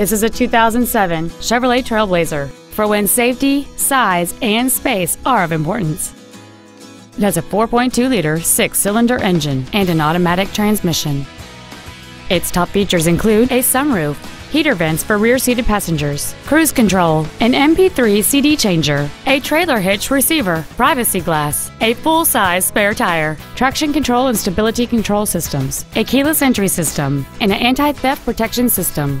This is a 2007 Chevrolet Trailblazer for when safety, size, and space are of importance. It has a 4.2-liter six-cylinder engine and an automatic transmission. Its top features include a sunroof, heater vents for rear-seated passengers, cruise control, an MP3 CD changer, a trailer hitch receiver, privacy glass, a full-size spare tire, traction control and stability control systems, a keyless entry system, and an anti-theft protection system.